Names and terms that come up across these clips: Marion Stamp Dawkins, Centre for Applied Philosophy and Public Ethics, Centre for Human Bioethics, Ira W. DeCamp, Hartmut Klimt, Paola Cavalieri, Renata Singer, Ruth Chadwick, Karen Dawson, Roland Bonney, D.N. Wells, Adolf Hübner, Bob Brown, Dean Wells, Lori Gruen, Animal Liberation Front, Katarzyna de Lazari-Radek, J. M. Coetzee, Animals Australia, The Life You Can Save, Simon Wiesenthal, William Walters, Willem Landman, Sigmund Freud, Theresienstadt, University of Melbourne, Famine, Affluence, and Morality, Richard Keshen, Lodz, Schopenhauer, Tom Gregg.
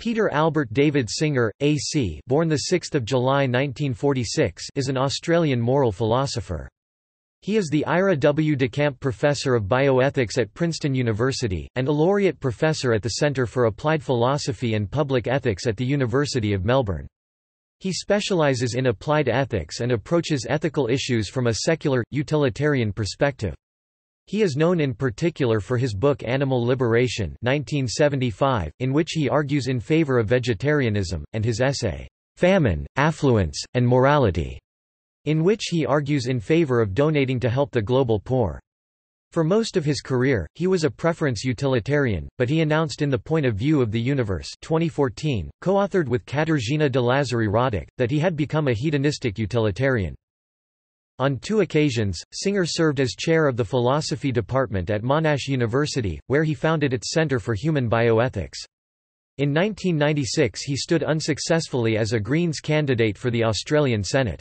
Peter Albert David Singer, A.C. born the 6th of July 1946, is an Australian moral philosopher. He is the Ira W. de Camp Professor of Bioethics at Princeton University and a Laureate Professor at the Centre for Applied Philosophy and Public Ethics at the University of Melbourne. He specialises in applied ethics and approaches ethical issues from a secular, utilitarian perspective. He is known in particular for his book Animal Liberation 1975, in which he argues in favor of vegetarianism, and his essay, Famine, Affluence, and Morality, in which he argues in favor of donating to help the global poor. For most of his career, he was a preference utilitarian, but he announced in The Point of View of the Universe 2014, co-authored with Katarzyna de Lazari-Radek, that he had become a hedonistic utilitarian. On two occasions, Singer served as chair of the philosophy department at Monash University, where he founded its Centre for Human Bioethics. In 1996 he stood unsuccessfully as a Greens candidate for the Australian Senate.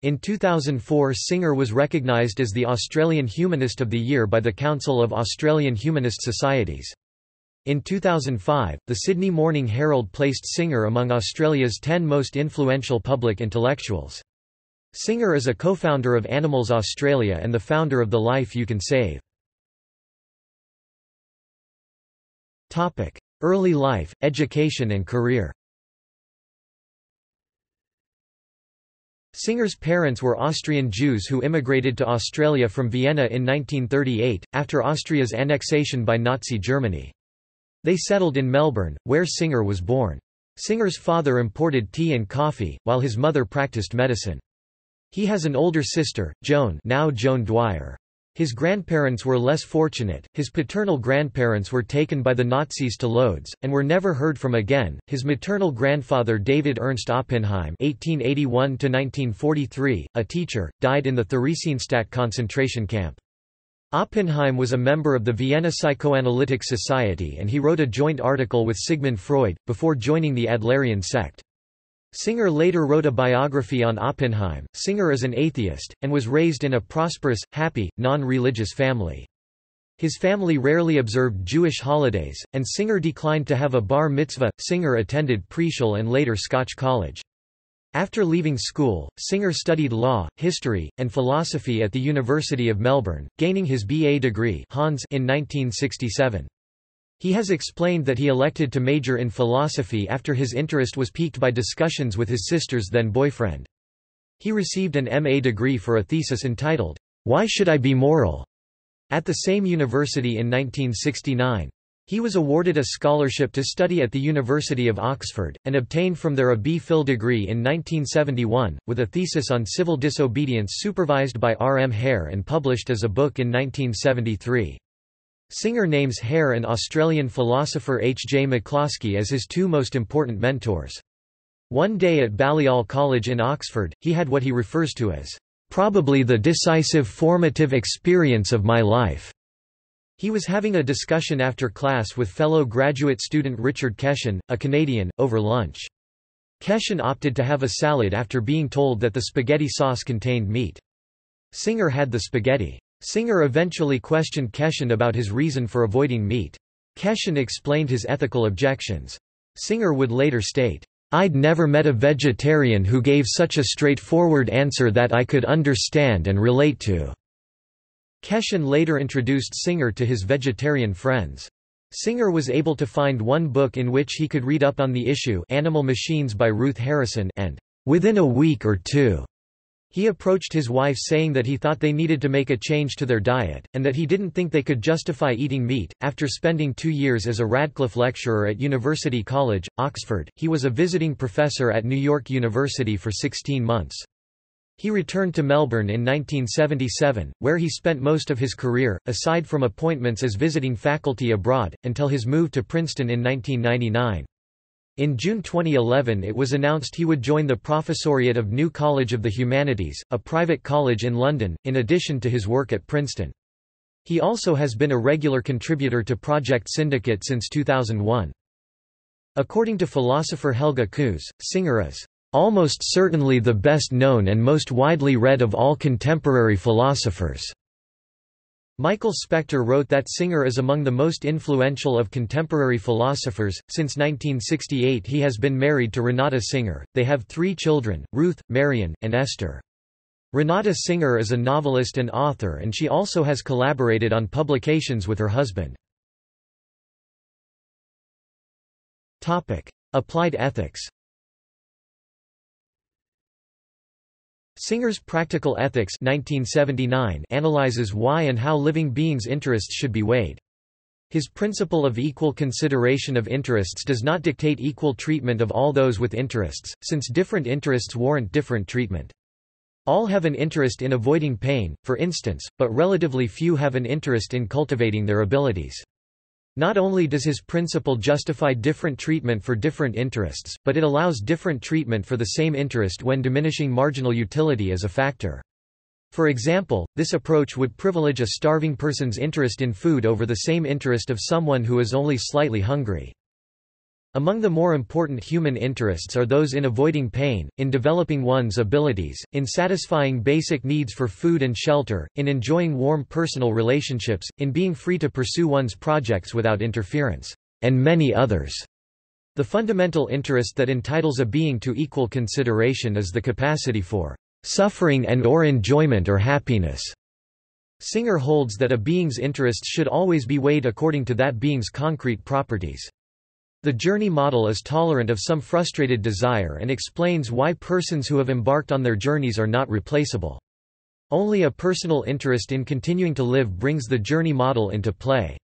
In 2004 Singer was recognised as the Australian Humanist of the Year by the Council of Australian Humanist Societies. In 2005, the Sydney Morning Herald placed Singer among Australia's 10 most influential public intellectuals. Singer is a co-founder of Animals Australia and the founder of The Life You Can Save. Early life, education and career. Singer's parents were Austrian Jews who immigrated to Australia from Vienna in 1938, after Austria's annexation by Nazi Germany. They settled in Melbourne, where Singer was born. Singer's father imported tea and coffee, while his mother practised medicine. He has an older sister, Joan, now Joan Dwyer. His grandparents were less fortunate. His paternal grandparents were taken by the Nazis to Lodz and were never heard from again. His maternal grandfather, David Ernst Oppenheim (1881–1943), a teacher, died in the Theresienstadt concentration camp. Oppenheim was a member of the Vienna Psychoanalytic Society, and he wrote a joint article with Sigmund Freud before joining the Adlerian sect. Singer later wrote a biography on Oppenheim. Singer is an atheist, and was raised in a prosperous, happy, non-religious family. His family rarely observed Jewish holidays, and Singer declined to have a bar mitzvah. Singer attended Preshul and later Scotch College. After leaving school, Singer studied law, history, and philosophy at the University of Melbourne, gaining his BA degree in 1967. He has explained that he elected to major in philosophy after his interest was piqued by discussions with his sister's then-boyfriend. He received an MA degree for a thesis entitled, "Why Should I Be Moral?" at the same university in 1969. He was awarded a scholarship to study at the University of Oxford, and obtained from there a B.Phil degree in 1971, with a thesis on civil disobedience supervised by R. M. Hare and published as a book in 1973. Singer names Hare and Australian philosopher H.J. McCloskey as his two most important mentors. One day at Balliol College in Oxford, he had what he refers to as, "probably the decisive formative experience of my life." He was having a discussion after class with fellow graduate student Richard Keshen, a Canadian, over lunch. Keshen opted to have a salad after being told that the spaghetti sauce contained meat. Singer had the spaghetti. Singer eventually questioned Keshen about his reason for avoiding meat. Keshen explained his ethical objections. Singer would later state, "I'd never met a vegetarian who gave such a straightforward answer that I could understand and relate to." Keshen later introduced Singer to his vegetarian friends. Singer was able to find one book in which he could read up on the issue, Animal Machines by Ruth Harrison, and within a week or two, he approached his wife saying that he thought they needed to make a change to their diet, and that he didn't think they could justify eating meat. After spending 2 years as a Radcliffe lecturer at University College, Oxford, he was a visiting professor at New York University for 16 months. He returned to Melbourne in 1977, where he spent most of his career, aside from appointments as visiting faculty abroad, until his move to Princeton in 1999. In June 2011 it was announced he would join the Professoriate of New College of the Humanities, a private college in London, in addition to his work at Princeton. He also has been a regular contributor to Project Syndicate since 2001. According to philosopher Helga Kuhse, Singer is "almost certainly the best known and most widely read of all contemporary philosophers." Michael Specter wrote that Singer is among the most influential of contemporary philosophers. Since 1968 he has been married to Renata Singer. They have three children, Ruth, Marion, and Esther. Renata Singer is a novelist and author, and she also has collaborated on publications with her husband. Applied ethics. Singer's Practical Ethics 1979 analyzes why and how living beings' interests should be weighed. His principle of equal consideration of interests does not dictate equal treatment of all those with interests, since different interests warrant different treatment. All have an interest in avoiding pain, for instance, but relatively few have an interest in cultivating their abilities. Not only does his principle justify different treatment for different interests, but it allows different treatment for the same interest when diminishing marginal utility is a factor. For example, this approach would privilege a starving person's interest in food over the same interest of someone who is only slightly hungry. Among the more important human interests are those in avoiding pain, in developing one's abilities, in satisfying basic needs for food and shelter, in enjoying warm personal relationships, in being free to pursue one's projects without interference, and many others. The fundamental interest that entitles a being to equal consideration is the capacity for suffering and/or enjoyment or happiness. Singer holds that a being's interests should always be weighed according to that being's concrete properties. The journey model is tolerant of some frustrated desire and explains why persons who have embarked on their journeys are not replaceable. Only a personal interest in continuing to live brings the journey model into play.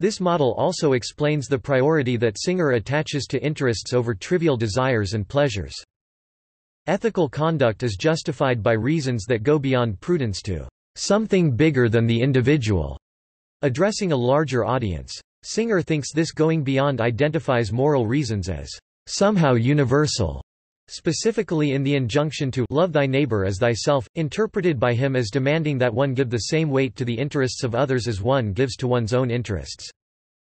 This model also explains the priority that Singer attaches to interests over trivial desires and pleasures. Ethical conduct is justified by reasons that go beyond prudence to something bigger than the individual, addressing a larger audience. Singer thinks this going beyond identifies moral reasons as somehow universal, specifically in the injunction to love thy neighbor as thyself, interpreted by him as demanding that one give the same weight to the interests of others as one gives to one's own interests.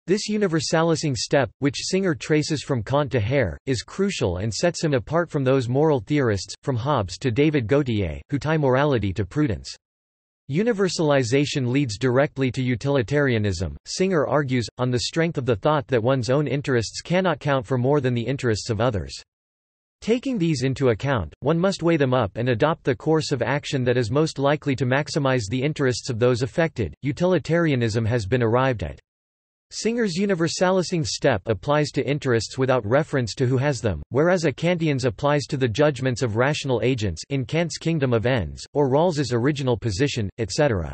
This universalizing step, which Singer traces from Kant to Hare, is crucial and sets him apart from those moral theorists, from Hobbes to David Gautier, who tie morality to prudence. Universalization leads directly to utilitarianism, Singer argues, on the strength of the thought that one's own interests cannot count for more than the interests of others. Taking these into account, one must weigh them up and adopt the course of action that is most likely to maximize the interests of those affected. Utilitarianism has been arrived at. Singer's universalizing step applies to interests without reference to who has them, whereas a Kantian's applies to the judgments of rational agents in Kant's Kingdom of Ends, or Rawls's original position, etc.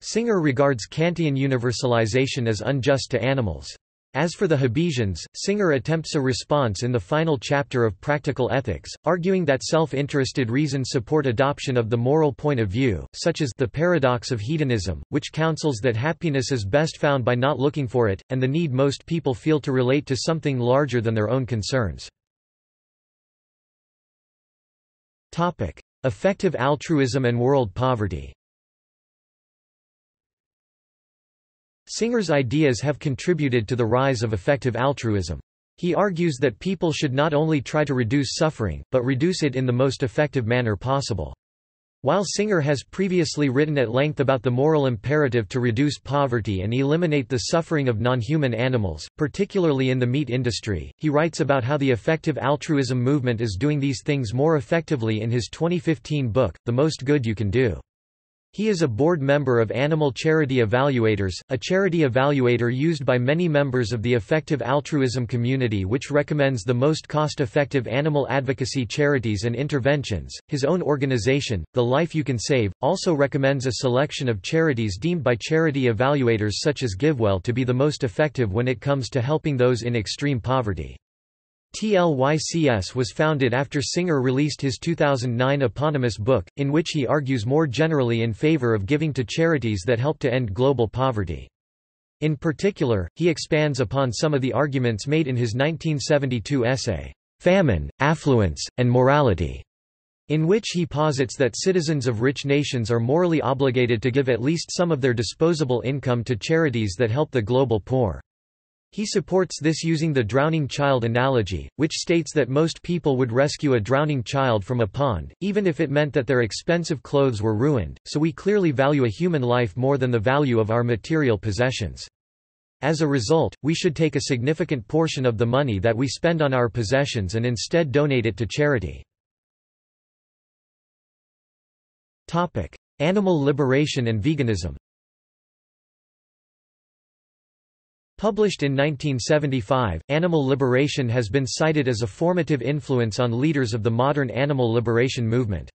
Singer regards Kantian universalization as unjust to animals. As for the Hobbesians, Singer attempts a response in the final chapter of Practical Ethics, arguing that self-interested reasons support adoption of the moral point of view, such as the paradox of hedonism, which counsels that happiness is best found by not looking for it, and the need most people feel to relate to something larger than their own concerns. Effective altruism and world poverty. Singer's ideas have contributed to the rise of effective altruism. He argues that people should not only try to reduce suffering, but reduce it in the most effective manner possible. While Singer has previously written at length about the moral imperative to reduce poverty and eliminate the suffering of non-human animals, particularly in the meat industry, he writes about how the effective altruism movement is doing these things more effectively in his 2015 book, The Most Good You Can Do. He is a board member of Animal Charity Evaluators, a charity evaluator used by many members of the effective altruism community, which recommends the most cost-effective animal advocacy charities and interventions. His own organization, The Life You Can Save, also recommends a selection of charities deemed by charity evaluators such as GiveWell to be the most effective when it comes to helping those in extreme poverty. TLYCS was founded after Singer released his 2009 eponymous book, in which he argues more generally in favor of giving to charities that help to end global poverty. In particular, he expands upon some of the arguments made in his 1972 essay, Famine, Affluence, and Morality, in which he posits that citizens of rich nations are morally obligated to give at least some of their disposable income to charities that help the global poor. He supports this using the drowning child analogy, which states that most people would rescue a drowning child from a pond, even if it meant that their expensive clothes were ruined, so we clearly value a human life more than the value of our material possessions. As a result, we should take a significant portion of the money that we spend on our possessions and instead donate it to charity. Topic: Animal liberation and veganism. Published in 1975, animal liberation has been cited as a formative influence on leaders of the modern animal liberation movement.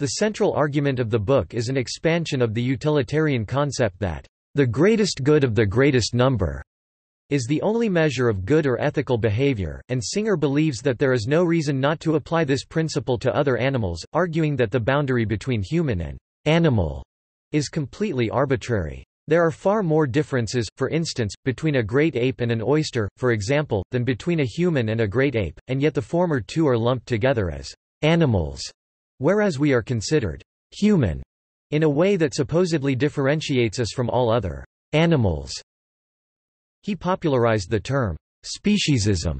The central argument of the book is an expansion of the utilitarian concept that the greatest good of the greatest number is the only measure of good or ethical behavior, and Singer believes that there is no reason not to apply this principle to other animals, arguing that the boundary between human and animal is completely arbitrary. There are far more differences, for instance, between a great ape and an oyster, for example, than between a human and a great ape, and yet the former two are lumped together as animals, whereas we are considered human in a way that supposedly differentiates us from all other animals. He popularized the term speciesism,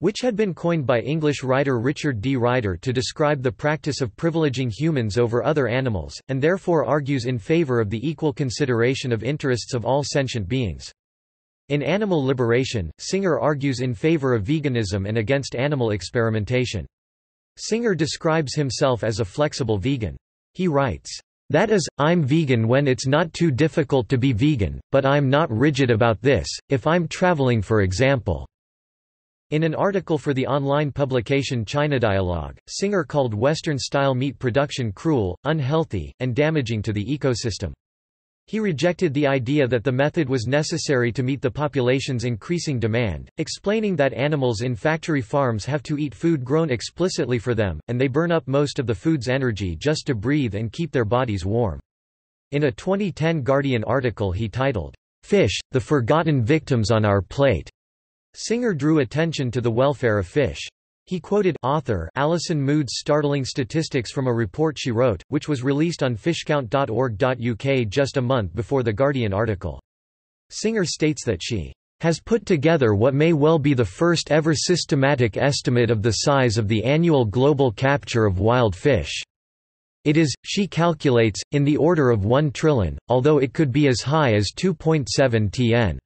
which had been coined by English writer Richard D. Ryder to describe the practice of privileging humans over other animals, and therefore argues in favor of the equal consideration of interests of all sentient beings. In Animal Liberation, Singer argues in favor of veganism and against animal experimentation. Singer describes himself as a flexible vegan. He writes, "That is, I'm vegan when it's not too difficult to be vegan, but I'm not rigid about this, if I'm traveling for example." In an article for the online publication China Dialogue, Singer called Western-style meat production cruel, unhealthy, and damaging to the ecosystem. He rejected the idea that the method was necessary to meet the population's increasing demand, explaining that animals in factory farms have to eat food grown explicitly for them, and they burn up most of the food's energy just to breathe and keep their bodies warm. In a 2010 Guardian article he titled, "Fish, the Forgotten Victims on Our Plate," Singer drew attention to the welfare of fish. He quoted author Alison Mood's startling statistics from a report she wrote, which was released on fishcount.org.uk just a month before the Guardian article. Singer states that she has put together what may well be the first ever systematic estimate of the size of the annual global capture of wild fish. It is, she calculates, in the order of 1 trillion, although it could be as high as 2.7 tn.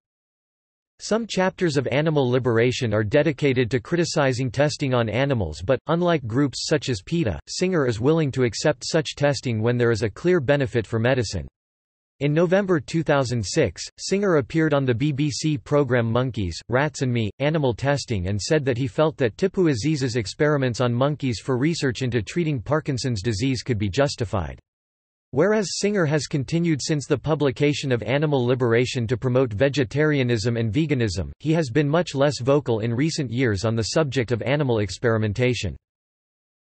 Some chapters of Animal Liberation are dedicated to criticizing testing on animals, but, unlike groups such as PETA, Singer is willing to accept such testing when there is a clear benefit for medicine. In November 2006, Singer appeared on the BBC programme Monkeys, Rats and Me, Animal Testing and said that he felt that Tipu Aziz's experiments on monkeys for research into treating Parkinson's disease could be justified. Whereas Singer has continued since the publication of Animal Liberation to promote vegetarianism and veganism, he has been much less vocal in recent years on the subject of animal experimentation.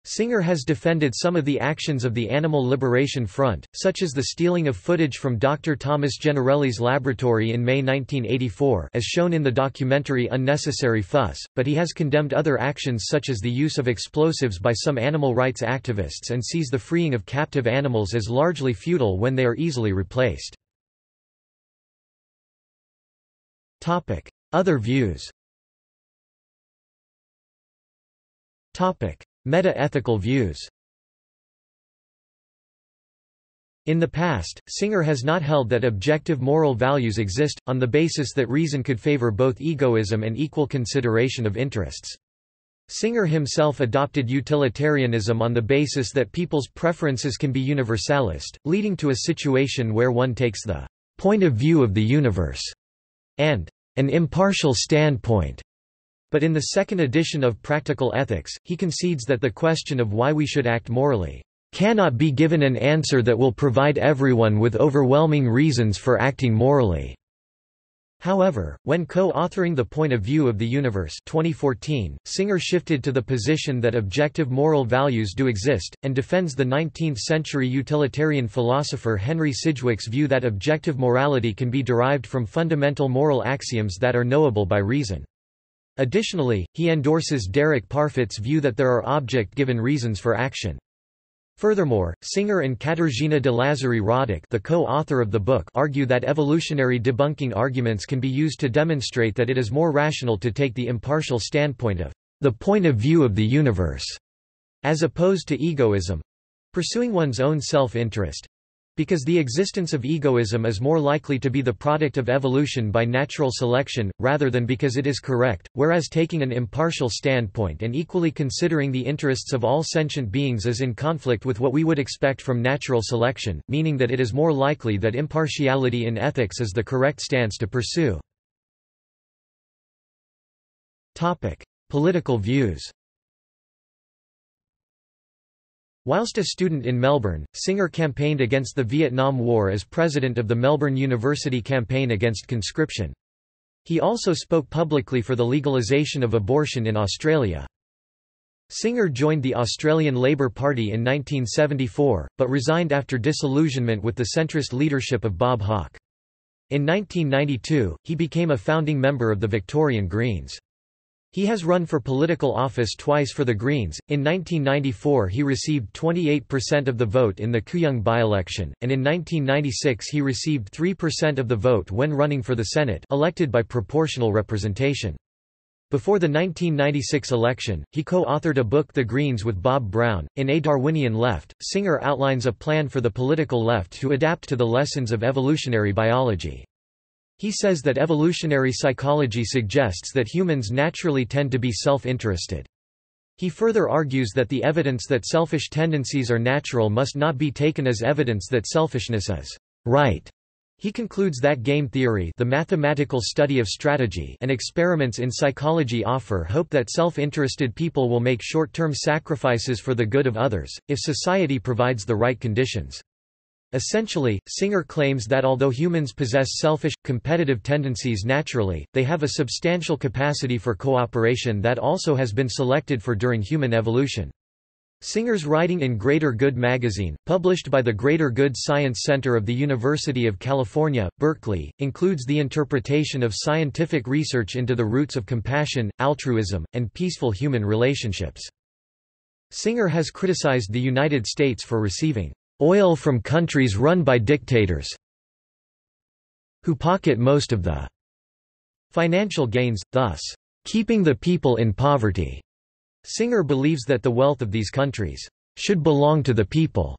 Singer has defended some of the actions of the Animal Liberation Front, such as the stealing of footage from Dr. Thomas Generelli's laboratory in May 1984, as shown in the documentary Unnecessary Fuss, but he has condemned other actions such as the use of explosives by some animal rights activists and sees the freeing of captive animals as largely futile when they are easily replaced. Topic: Other views. Topic: Meta-ethical views. In the past, Singer has not held that objective moral values exist, on the basis that reason could favor both egoism and equal consideration of interests. Singer himself adopted utilitarianism on the basis that people's preferences can be universalist, leading to a situation where one takes the point of view of the universe and an impartial standpoint. But in the second edition of Practical Ethics, he concedes that the question of why we should act morally cannot be given an answer that will provide everyone with overwhelming reasons for acting morally. However, when co-authoring The Point of View of the Universe 2014, Singer shifted to the position that objective moral values do exist, and defends the 19th-century utilitarian philosopher Henry Sidgwick's view that objective morality can be derived from fundamental moral axioms that are knowable by reason. Additionally, he endorses Derek Parfit's view that there are object-given reasons for action. Furthermore, Singer and Katarzyna de Lazari-Radek, the co-author of the book, argue that evolutionary debunking arguments can be used to demonstrate that it is more rational to take the impartial standpoint of the point of view of the universe, as opposed to egoism, pursuing one's own self-interest, because the existence of egoism is more likely to be the product of evolution by natural selection, rather than because it is correct, whereas taking an impartial standpoint and equally considering the interests of all sentient beings is in conflict with what we would expect from natural selection, meaning that it is more likely that impartiality in ethics is the correct stance to pursue. Political views. Whilst a student in Melbourne, Singer campaigned against the Vietnam War as president of the Melbourne University Campaign Against Conscription. He also spoke publicly for the legalisation of abortion in Australia. Singer joined the Australian Labor Party in 1974, but resigned after disillusionment with the centrist leadership of Bob Hawke. In 1992, he became a founding member of the Victorian Greens. He has run for political office twice for the Greens. In 1994 he received 28% of the vote in the Kooyong by-election, and in 1996 he received 3% of the vote when running for the Senate, elected by proportional representation. Before the 1996 election, he co-authored a book, The Greens, with Bob Brown. In A Darwinian Left, Singer outlines a plan for the political left to adapt to the lessons of evolutionary biology. He says that evolutionary psychology suggests that humans naturally tend to be self-interested. He further argues that the evidence that selfish tendencies are natural must not be taken as evidence that selfishness is right. He concludes that game theory, the mathematical study of strategy, and experiments in psychology offer hope that self-interested people will make short-term sacrifices for the good of others, if society provides the right conditions. Essentially, Singer claims that although humans possess selfish, competitive tendencies naturally, they have a substantial capacity for cooperation that also has been selected for during human evolution. Singer's writing in Greater Good magazine, published by the Greater Good Science Center of the University of California, Berkeley, includes the interpretation of scientific research into the roots of compassion, altruism, and peaceful human relationships. Singer has criticized the United States for receiving oil from countries run by dictators who pocket most of the financial gains, thus keeping the people in poverty. Singer believes that the wealth of these countries should belong to the people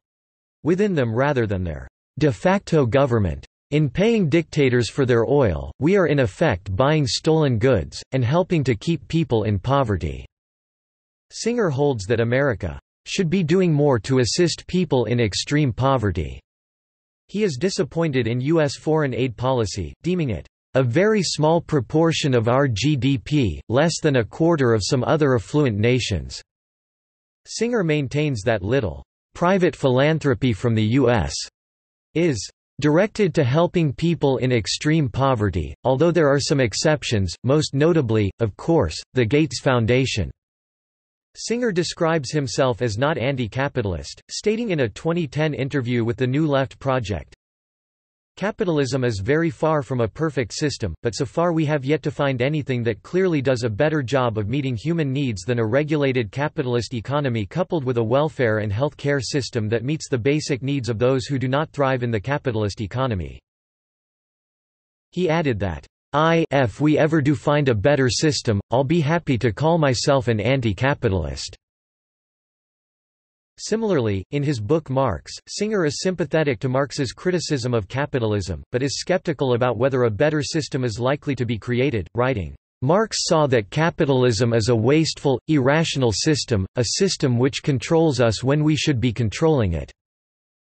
within them rather than their de facto government. In paying dictators for their oil, we are in effect buying stolen goods, and helping to keep people in poverty. Singer holds that America should be doing more to assist people in extreme poverty. He is disappointed in U.S. foreign aid policy, deeming it a very small proportion of our GDP, less than a quarter of some other affluent nations. Singer maintains that little private philanthropy from the U.S. is directed to helping people in extreme poverty, although there are some exceptions, most notably, of course, the Gates Foundation. Singer describes himself as not anti-capitalist, stating in a 2010 interview with the New Left Project, "Capitalism is very far from a perfect system, but so far we have yet to find anything that clearly does a better job of meeting human needs than a regulated capitalist economy coupled with a welfare and health care system that meets the basic needs of those who do not thrive in the capitalist economy." He added that, "If we ever do find a better system, I'll be happy to call myself an anti-capitalist." Similarly, in his book Marx, Singer is sympathetic to Marx's criticism of capitalism, but is skeptical about whether a better system is likely to be created, writing, "Marx saw that capitalism is a wasteful, irrational system, a system which controls us when we should be controlling it.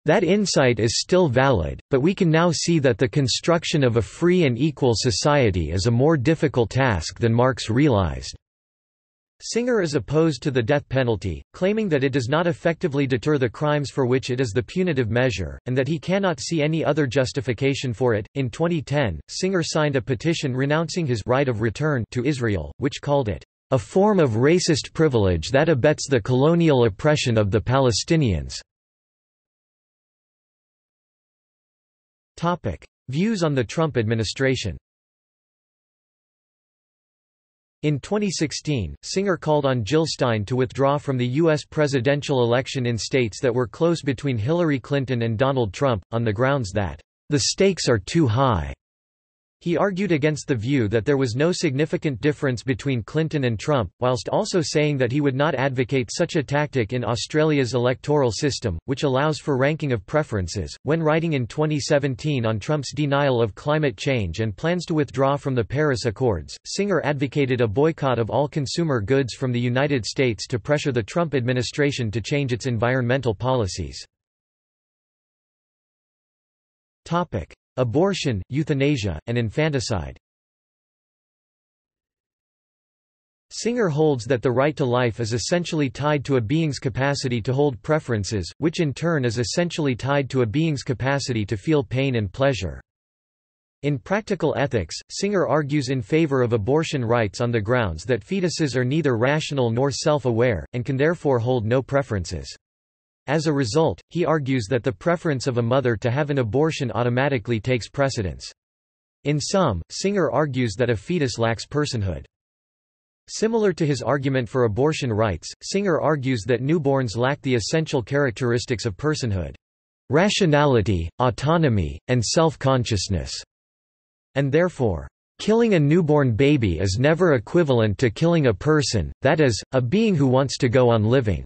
That insight is still valid, but we can now see that the construction of a free and equal society is a more difficult task than Marx realized." Singer is opposed to the death penalty, claiming that it does not effectively deter the crimes for which it is the punitive measure, and that he cannot see any other justification for it. In 2010, Singer signed a petition renouncing his right of return to Israel, which called it a form of racist privilege that abets the colonial oppression of the Palestinians. Topic: Views on the Trump administration. In 2016, Singer called on Jill Stein to withdraw from the U.S. presidential election in states that were close between Hillary Clinton and Donald Trump, on the grounds that, "the stakes are too high." He argued against the view that there was no significant difference between Clinton and Trump, whilst also saying that he would not advocate such a tactic in Australia's electoral system, which allows for ranking of preferences. When writing in 2017 on Trump's denial of climate change and plans to withdraw from the Paris Accords, Singer advocated a boycott of all consumer goods from the United States to pressure the Trump administration to change its environmental policies. Topic: abortion, euthanasia, and infanticide. Singer holds that the right to life is essentially tied to a being's capacity to hold preferences, which in turn is essentially tied to a being's capacity to feel pain and pleasure. In Practical Ethics, Singer argues in favor of abortion rights on the grounds that fetuses are neither rational nor self-aware, and can therefore hold no preferences. As a result, he argues that the preference of a mother to have an abortion automatically takes precedence. In sum, Singer argues that a fetus lacks personhood. Similar to his argument for abortion rights, Singer argues that newborns lack the essential characteristics of personhood: rationality, autonomy, and self-consciousness. And therefore, killing a newborn baby is never equivalent to killing a person, that is, a being who wants to go on living.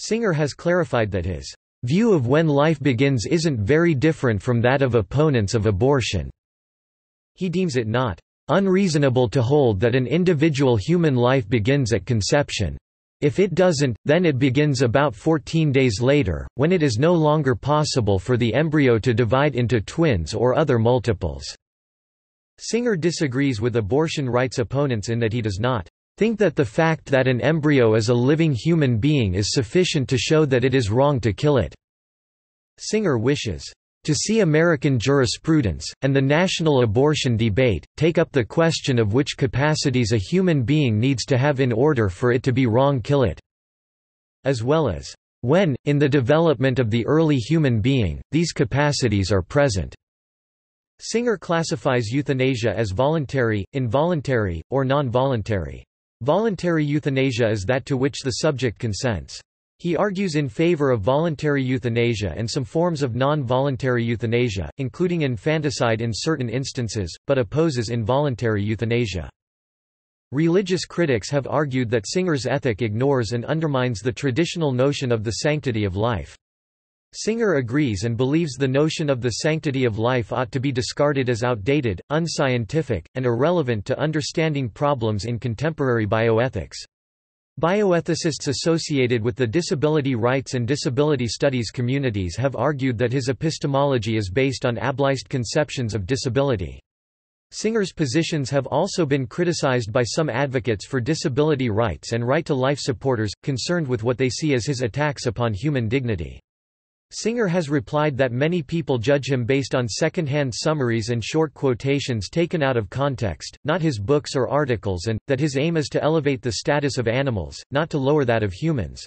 Singer has clarified that his view of when life begins isn't very different from that of opponents of abortion. He deems it not unreasonable to hold that an individual human life begins at conception. If it doesn't, then it begins about 14 days later, when it is no longer possible for the embryo to divide into twins or other multiples. Singer disagrees with abortion rights opponents in that he does not think that the fact that an embryo is a living human being is sufficient to show that it is wrong to kill it. Singer wishes to see American jurisprudence, and the national abortion debate, take up the question of which capacities a human being needs to have in order for it to be wrong kill it, as well as when, in the development of the early human being, these capacities are present. Singer classifies euthanasia as voluntary, involuntary, or non-voluntary. Voluntary euthanasia is that to which the subject consents. He argues in favor of voluntary euthanasia and some forms of non-voluntary euthanasia, including infanticide in certain instances, but opposes involuntary euthanasia. Religious critics have argued that Singer's ethic ignores and undermines the traditional notion of the sanctity of life. Singer agrees and believes the notion of the sanctity of life ought to be discarded as outdated, unscientific, and irrelevant to understanding problems in contemporary bioethics. Bioethicists associated with the disability rights and disability studies communities have argued that his epistemology is based on ableist conceptions of disability. Singer's positions have also been criticized by some advocates for disability rights and right-to-life supporters, concerned with what they see as his attacks upon human dignity. Singer has replied that many people judge him based on second-hand summaries and short quotations taken out of context, not his books or articles, and that his aim is to elevate the status of animals, not to lower that of humans.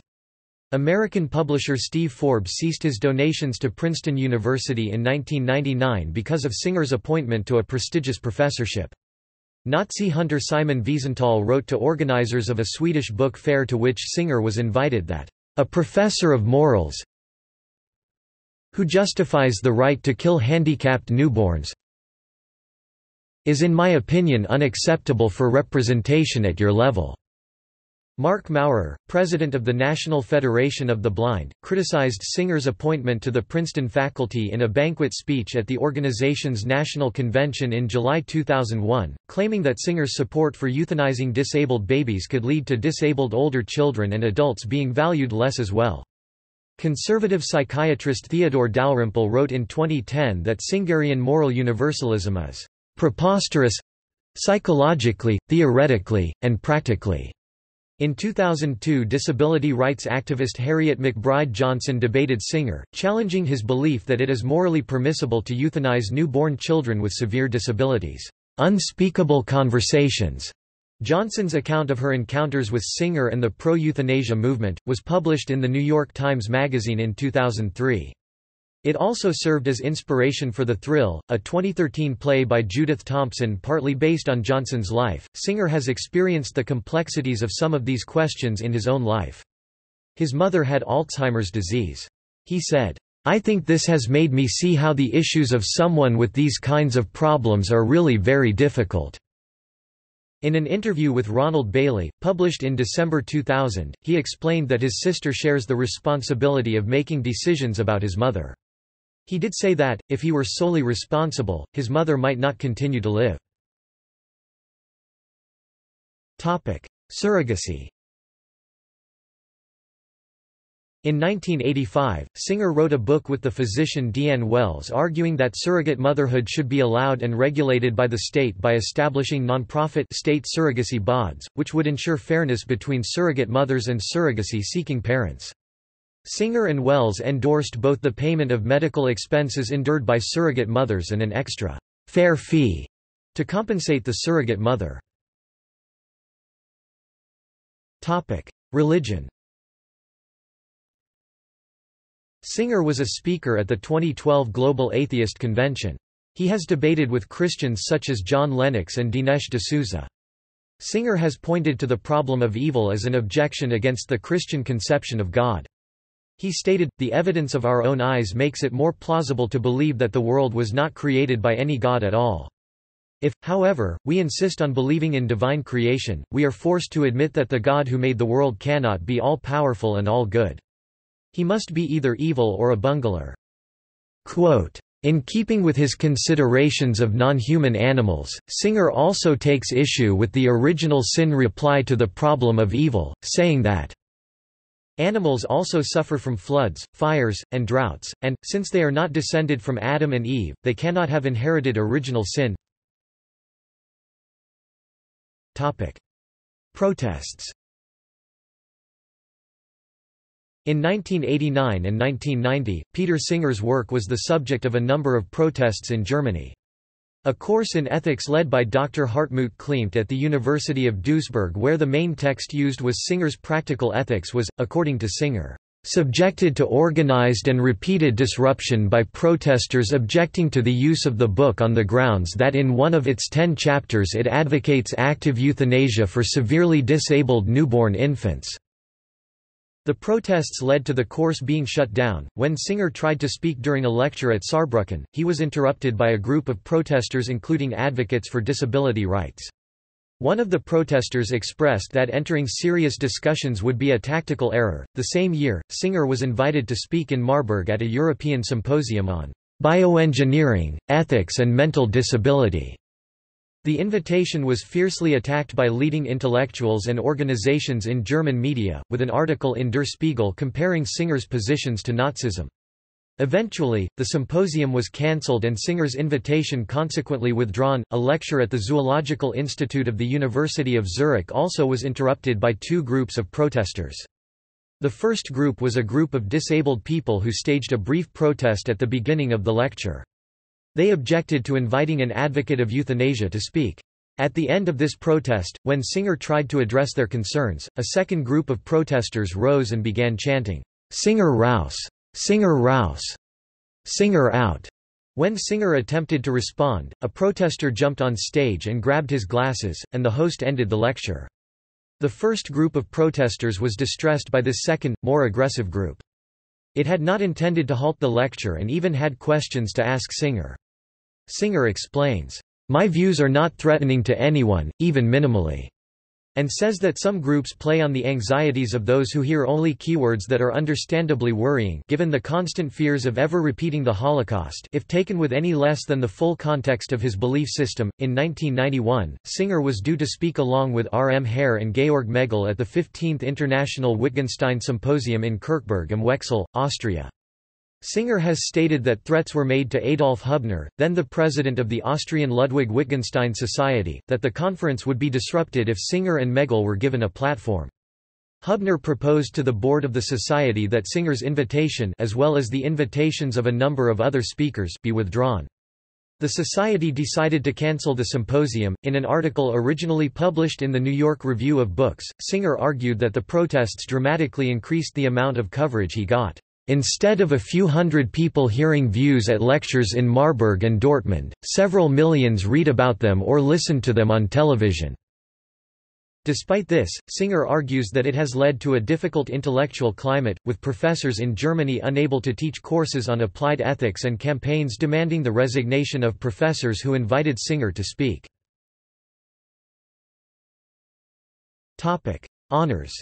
American publisher Steve Forbes ceased his donations to Princeton University in 1999 because of Singer's appointment to a prestigious professorship. Nazi hunter Simon Wiesenthal wrote to organizers of a Swedish book fair to which Singer was invited that, "a professor of morals, who justifies the right to kill handicapped newborns, is in my opinion unacceptable for representation at your level." Mark Maurer, president of the National Federation of the Blind, criticized Singer's appointment to the Princeton faculty in a banquet speech at the organization's national convention in July 2001, claiming that Singer's support for euthanizing disabled babies could lead to disabled older children and adults being valued less as well. Conservative psychiatrist Theodore Dalrymple wrote in 2010 that Singerian moral universalism is preposterous psychologically, theoretically, and practically. In 2002, disability rights activist Harriet McBride Johnson debated Singer, challenging his belief that it is morally permissible to euthanize newborn children with severe disabilities. Unspeakable conversations. Johnson's account of her encounters with Singer and the pro-euthanasia movement was published in the New York Times Magazine in 2003. It also served as inspiration for The Thrill, a 2013 play by Judith Thompson partly based on Johnson's life. Singer has experienced the complexities of some of these questions in his own life. His mother had Alzheimer's disease. He said, "I think this has made me see how the issues of someone with these kinds of problems are really very difficult." In an interview with Ronald Bailey, published in December 2000, he explained that his sister shares the responsibility of making decisions about his mother. He did say that, if he were solely responsible, his mother might not continue to live. Surrogacy. In 1985, Singer wrote a book with the physician D.N. Wells arguing that surrogate motherhood should be allowed and regulated by the state by establishing non-profit state surrogacy bods, which would ensure fairness between surrogate mothers and surrogacy-seeking parents. Singer and Wells endorsed both the payment of medical expenses endured by surrogate mothers and an extra fair fee to compensate the surrogate mother. Religion. Singer was a speaker at the 2012 Global Atheist Convention. He has debated with Christians such as John Lennox and Dinesh D'Souza. Singer has pointed to the problem of evil as an objection against the Christian conception of God. He stated, "The evidence of our own eyes makes it more plausible to believe that the world was not created by any God at all. If, however, we insist on believing in divine creation, we are forced to admit that the God who made the world cannot be all-powerful and all-good. He must be either evil or a bungler." Quote, "In keeping with his considerations of non-human animals, Singer also takes issue with the original sin reply to the problem of evil, saying that animals also suffer from floods, fires, and droughts, and, since they are not descended from Adam and Eve, they cannot have inherited original sin." Protests. In 1989 and 1990, Peter Singer's work was the subject of a number of protests in Germany. A course in ethics led by Dr. Hartmut Klimt at the University of Duisburg, where the main text used was Singer's Practical Ethics, was, according to Singer, "subjected to organized and repeated disruption by protesters objecting to the use of the book on the grounds that in one of its 10 chapters it advocates active euthanasia for severely disabled newborn infants." The protests led to the course being shut down. When Singer tried to speak during a lecture at Saarbrücken, he was interrupted by a group of protesters including advocates for disability rights. One of the protesters expressed that entering serious discussions would be a tactical error. The same year, Singer was invited to speak in Marburg at a European symposium on bioengineering, ethics and mental disability. The invitation was fiercely attacked by leading intellectuals and organizations in German media, with an article in Der Spiegel comparing Singer's positions to Nazism. Eventually, the symposium was cancelled and Singer's invitation consequently withdrawn. A lecture at the Zoological Institute of the University of Zurich also was interrupted by two groups of protesters. The first group was a group of disabled people who staged a brief protest at the beginning of the lecture. They objected to inviting an advocate of euthanasia to speak. At the end of this protest, when Singer tried to address their concerns, a second group of protesters rose and began chanting, "Singer raus! Singer raus! Singer out!" When Singer attempted to respond, a protester jumped on stage and grabbed his glasses, and the host ended the lecture. The first group of protesters was distressed by this second, more aggressive group. It had not intended to halt the lecture and even had questions to ask Singer. Singer explains, "My views are not threatening to anyone, even minimally," and says that some groups play on the anxieties of those who hear only keywords that are understandably worrying given the constant fears of ever repeating the Holocaust if taken with any less than the full context of his belief system. In 1991, Singer was due to speak along with R. M. Hare and Georg Megel at the 15th International Wittgenstein Symposium in Kirchberg am Wechsel, Austria. Singer has stated that threats were made to Adolf Hübner, then the president of the Austrian Ludwig Wittgenstein Society, that the conference would be disrupted if Singer and Megel were given a platform. Hübner proposed to the board of the society that Singer's invitation, as well as the invitations of a number of other speakers, be withdrawn. The society decided to cancel the symposium. In an article originally published in the New York Review of Books, Singer argued that the protests dramatically increased the amount of coverage he got. Instead of a few hundred people hearing views at lectures in Marburg and Dortmund, several millions read about them or listen to them on television. Despite this, Singer argues that it has led to a difficult intellectual climate, with professors in Germany unable to teach courses on applied ethics and campaigns demanding the resignation of professors who invited Singer to speak. Honours.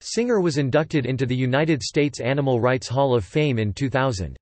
Singer was inducted into the United States Animal Rights Hall of Fame in 2000.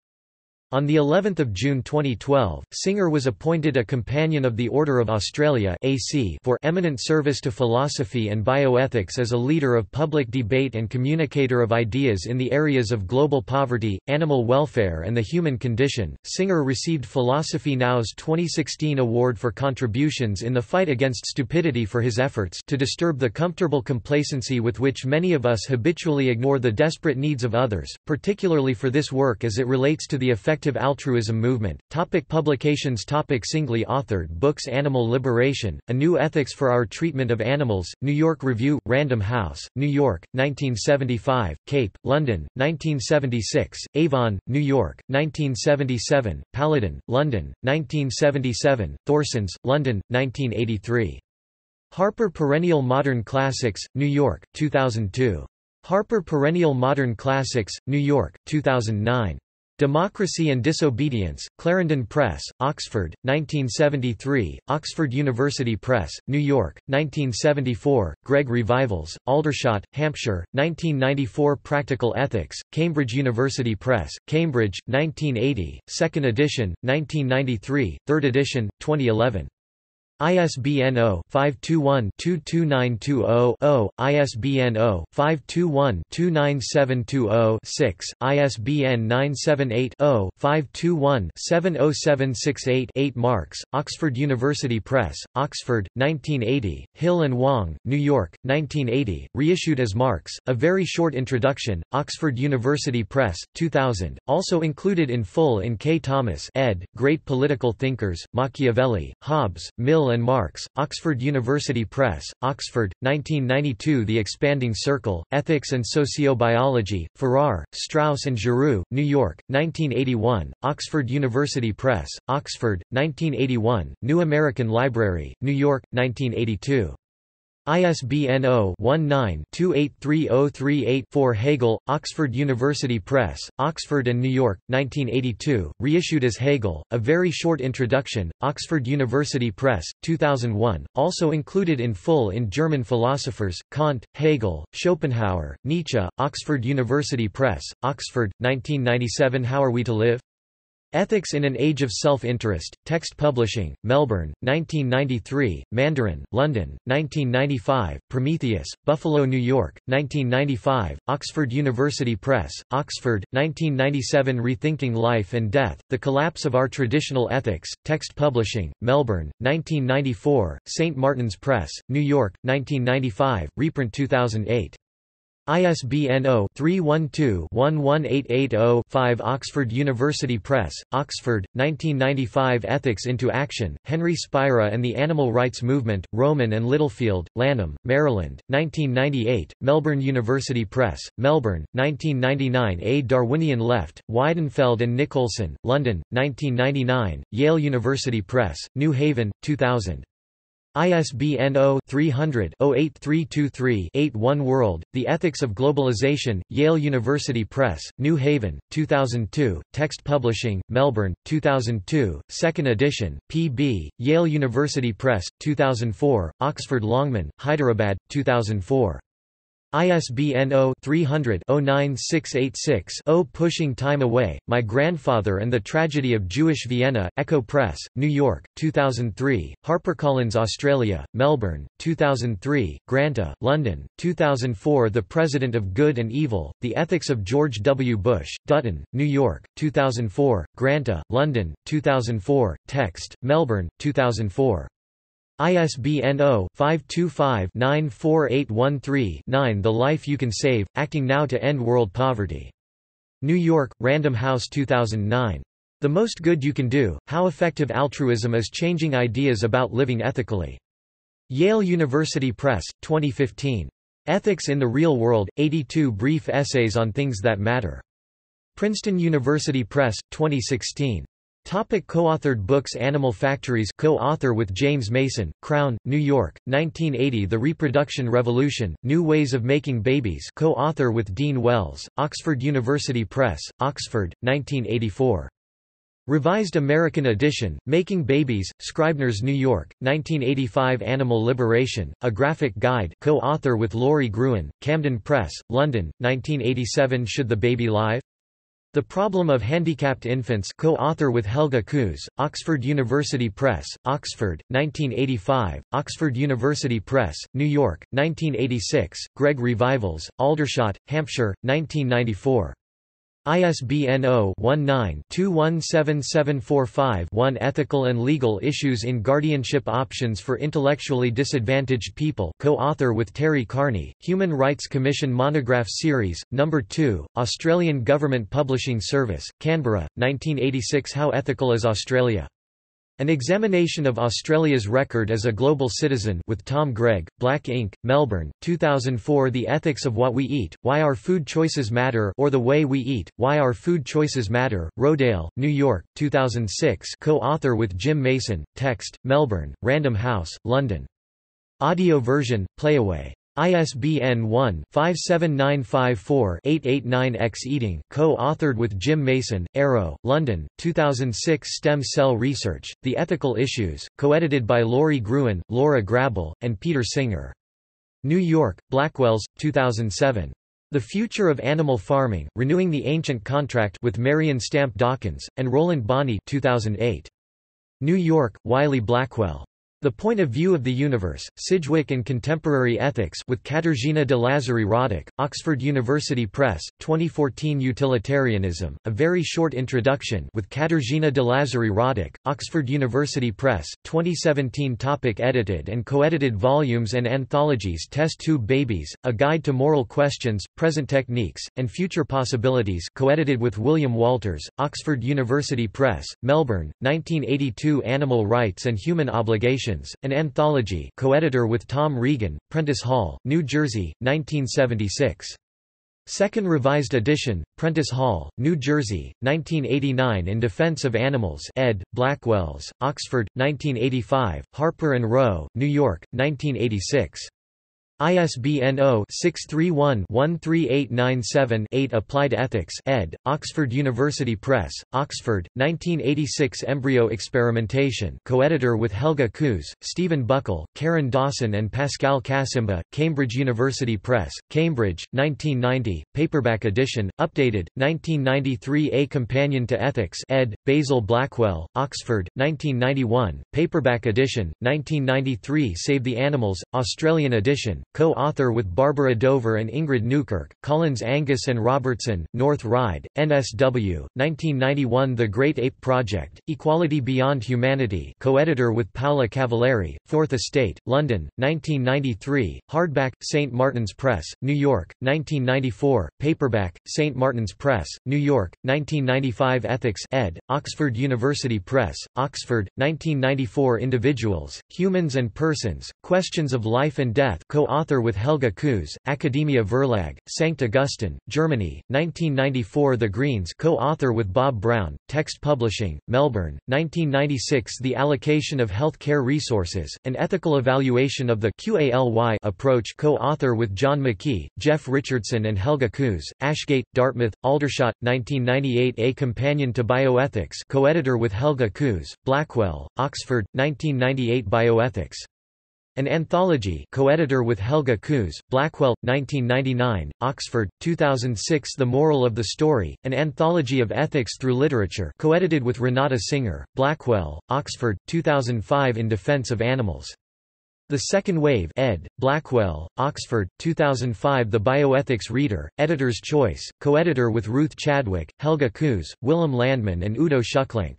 On the 11th of June 2012, Singer was appointed a Companion of the Order of Australia (AC) for eminent service to philosophy and bioethics as a leader of public debate and communicator of ideas in the areas of global poverty, animal welfare, and the human condition. Singer received Philosophy Now's 2016 award for contributions in the fight against stupidity for his efforts to disturb the comfortable complacency with which many of us habitually ignore the desperate needs of others, particularly for this work as it relates to the effect altruism movement. Topic publications. Topic singly authored books. Animal Liberation, A New Ethics for Our Treatment of Animals, New York Review, Random House, New York, 1975, Cape, London, 1976, Avon, New York, 1977, Paladin, London, 1977, Thorsons, London, 1983. Harper Perennial Modern Classics, New York, 2002. Harper Perennial Modern Classics, New York, 2009. Democracy and Disobedience, Clarendon Press, Oxford, 1973, Oxford University Press, New York, 1974, Gregg Revivals, Aldershot, Hampshire, 1994. Practical Ethics, Cambridge University Press, Cambridge, 1980, 2nd edition, 1993, 3rd edition, 2011. ISBN 0-521-22920-0, ISBN 0-521-29720-6, ISBN 978-0-521-70768-8. Marks, Oxford University Press, Oxford, 1980, Hill and Wong, New York, 1980, reissued as Marks, A Very Short Introduction, Oxford University Press, 2000, also included in full in K. Thomas ed., Great Political Thinkers, Machiavelli, Hobbes, Mill and Marx, Oxford University Press, Oxford, 1992. The Expanding Circle, Ethics and Sociobiology, Farrar, Strauss and Giroux, New York, 1981, Oxford University Press, Oxford, 1981, New American Library, New York, 1982. ISBN 0-19-283038-4. Hegel, Oxford University Press, Oxford and New York, 1982, reissued as Hegel, A Very Short Introduction, Oxford University Press, 2001, also included in full in German Philosophers, Kant, Hegel, Schopenhauer, Nietzsche, Oxford University Press, Oxford, 1997. How Are We to Live? Ethics in an Age of Self-Interest, Text Publishing, Melbourne, 1993, Mandarin, London, 1995, Prometheus, Buffalo, New York, 1995, Oxford University Press, Oxford, 1997. Rethinking Life and Death, The Collapse of Our Traditional Ethics, Text Publishing, Melbourne, 1994, St. Martin's Press, New York, 1995, reprint 2008. ISBN 0-312-11880-5. Oxford University Press, Oxford, 1995. Ethics into Action, Henry Spira and the Animal Rights Movement, Roman and Littlefield, Lanham, Maryland, 1998, Melbourne University Press, Melbourne, 1999. A Darwinian Left, Weidenfeld and Nicholson, London, 1999, Yale University Press, New Haven, 2000. ISBN 0-300-08323-81. World, The Ethics of Globalization, Yale University Press, New Haven, 2002, Text Publishing, Melbourne, 2002, 2nd edition, pb, Yale University Press, 2004, Oxford Longman, Hyderabad, 2004. ISBN 0-300-09686-0. Pushing Time Away, My Grandfather and the Tragedy of Jewish Vienna, Echo Press, New York, 2003, HarperCollins Australia, Melbourne, 2003, Granta, London, 2004. The President of Good and Evil, The Ethics of George W. Bush, Dutton, New York, 2004, Granta, London, 2004, Text, Melbourne, 2004. ISBN 0-525-94813-9. The Life You Can Save, Acting Now to End World Poverty. New York, Random House, 2009. The Most Good You Can Do, How Effective Altruism is Changing Ideas About Living Ethically. Yale University Press, 2015. Ethics in the Real World, 82 Brief Essays on Things That Matter. Princeton University Press, 2016. Topic co-authored books. Animal Factories, co-author with James Mason, Crown, New York, 1980. The Reproduction Revolution, New Ways of Making Babies, co-author with Dean Wells, Oxford University Press, Oxford, 1984. Revised American edition, Making Babies, Scribner's New York, 1985. Animal Liberation, A Graphic Guide, co-author with Lori Gruen, Camden Press, London, 1987. Should the Baby Live? The Problem of Handicapped Infants, co-author with Helga Kuhse, Oxford University Press, Oxford, 1985, Oxford University Press, New York, 1986, Gregg Revivals, Aldershot, Hampshire, 1994. ISBN 0-19-217745-1. Ethical and Legal Issues in Guardianship Options for Intellectually Disadvantaged People, co-author with Terry Carney, Human Rights Commission Monograph Series, No. 2, Australian Government Publishing Service, Canberra, 1986. How Ethical is Australia? An Examination of Australia's Record as a Global Citizen with Tom Gregg, Black Inc., Melbourne, 2004. The Ethics of What We Eat, Why Our Food Choices Matter, or The Way We Eat, Why Our Food Choices Matter, Rodale, New York, 2006, co-author with Jim Mason, Text, Melbourne, Random House, London. Audio version, Playaway. ISBN 1-57954-889-X. Eating, co-authored with Jim Mason, Arrow, London, 2006. Stem Cell Research, The Ethical Issues, co-edited by Lori Gruen, Laura Grabel, and Peter Singer. New York, Blackwell's, 2007. The Future of Animal Farming, Renewing the Ancient Contract with Marion Stamp Dawkins, and Roland Bonney, 2008. New York, Wiley-Blackwell. The Point of View of the Universe, Sidgwick and Contemporary Ethics with Katarzyna de Lazari-Radek, Oxford University Press, 2014. Utilitarianism, A Very Short Introduction with Katarzyna de Lazari-Radek, Oxford University Press, 2017. Topic edited and co-edited volumes and anthologies. Test Tube Babies, A Guide to Moral Questions, Present Techniques, and Future Possibilities, co-edited with William Walters, Oxford University Press, Melbourne, 1982. Animal Rights and Human Obligations, an anthology, co-editor with Tom Regan, Prentice Hall, New Jersey, 1976. Second revised edition, Prentice Hall, New Jersey, 1989. In Defense of Animals, ed. Blackwell's, Oxford, 1985, Harper & Row, New York, 1986. ISBN 0-631-13897-8. Applied Ethics, ed., Oxford University Press, Oxford, 1986. Embryo Experimentation, co-editor with Helga Kuhse, Stephen Buckle, Karen Dawson and Pascal Kasimba, Cambridge University Press, Cambridge, 1990, paperback edition, updated, 1993. A Companion to Ethics, ed., Basil Blackwell, Oxford, 1991, paperback edition, 1993. Save the Animals, Australian edition, co-author with Barbara Dover and Ingrid Newkirk, Collins Angus and Robertson, North Ryde, NSW, 1991. The Great Ape Project, Equality Beyond Humanity, co-editor with Paola Cavalieri, Fourth Estate, London, 1993, hardback, St. Martin's Press, New York, 1994, paperback, St. Martin's Press, New York, 1995. Ethics, ed., Oxford University Press, Oxford, 1994. Individuals, Humans and Persons, Questions of Life and Death, co-author with Helga Kuhse, Academia Verlag, St. Augustine, Germany, 1994. The Greens, co-author with Bob Brown, Text Publishing, Melbourne, 1996. The Allocation of Health Care Resources, An Ethical Evaluation of the QALY Approach, co-author with John McKee, Jeff Richardson and Helga Kuhse, Ashgate, Dartmouth, Aldershot, 1998. A Companion to Bioethics, co-editor with Helga Kuhse, Blackwell, Oxford, 1998. Bioethics, An Anthology, co-editor with Helga Kuhse, Blackwell, 1999, Oxford, 2006. The Moral of the Story, An Anthology of Ethics Through Literature, co-edited with Renata Singer, Blackwell, Oxford, 2005. In Defense of Animals, The Second Wave, ed., Blackwell, Oxford, 2005. The Bioethics Reader, Editor's Choice, co-editor with Ruth Chadwick, Helga Kuhse, Willem Landman and Udo Schucklenk.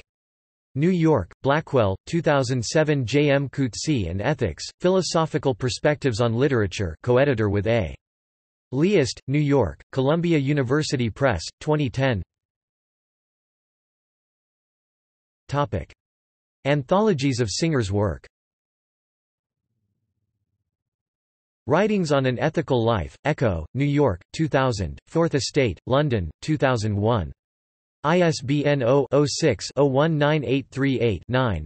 New York, Blackwell, 2007. J. M. Coetzee and Ethics, Philosophical Perspectives on Literature, co-editor with A. Leist, New York, Columbia University Press, 2010. Topic. Anthologies of Singer's work. Writings on an Ethical Life, Echo, New York, 2000, Fourth Estate, London, 2001. ISBN 0-06-019838-9.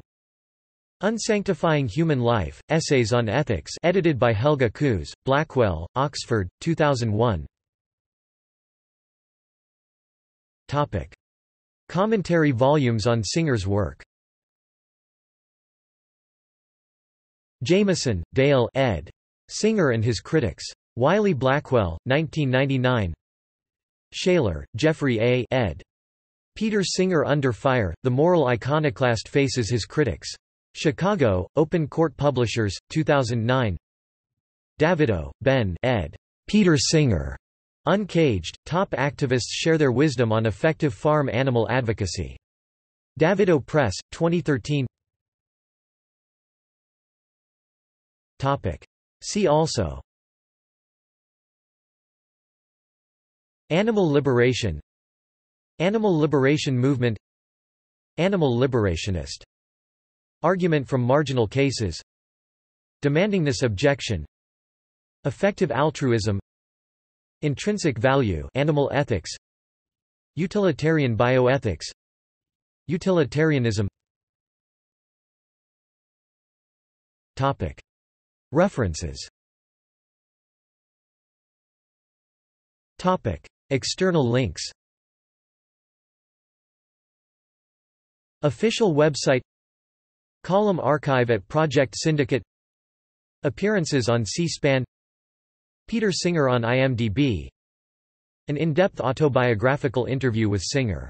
Unsanctifying Human Life, Essays on Ethics, edited by Helga Kuhse, Blackwell, Oxford, 2001. Topic. Commentary volumes on Singer's work. Jameson, Dale, ed. Singer and His Critics. Wiley Blackwell, 1999. Shaler, Jeffrey A. ed. Peter Singer Under Fire, The Moral Iconoclast Faces His Critics. Chicago, Open Court Publishers, 2009. Davido, Ben, ed. Peter Singer. Uncaged, Top Activists Share Their Wisdom on Effective Farm Animal Advocacy. Davido Press, 2013. Topic. See also: Animal liberation, Animal liberation movement, Animal liberationist argument from marginal cases, demandingness objection, effective altruism, intrinsic value, animal ethics, utilitarian bioethics, utilitarianism. Topic. References. Topic. External links. Official website. Column archive at Project Syndicate. Appearances on C-SPAN. Peter Singer on IMDb. An in-depth autobiographical interview with Singer.